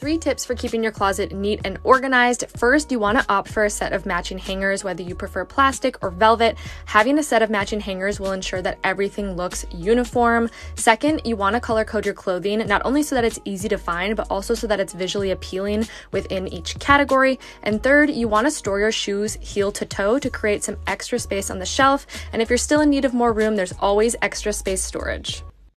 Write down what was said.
3 tips for keeping your closet neat and organized. First, you want to opt for a set of matching hangers, whether you prefer plastic or velvet. Having a set of matching hangers will ensure that everything looks uniform. Second, you want to color code your clothing, not only so that it's easy to find, but also so that it's visually appealing within each category. And third, you want to store your shoes heel to toe to create some extra space on the shelf. And if you're still in need of more room, there's always Extra Space Storage.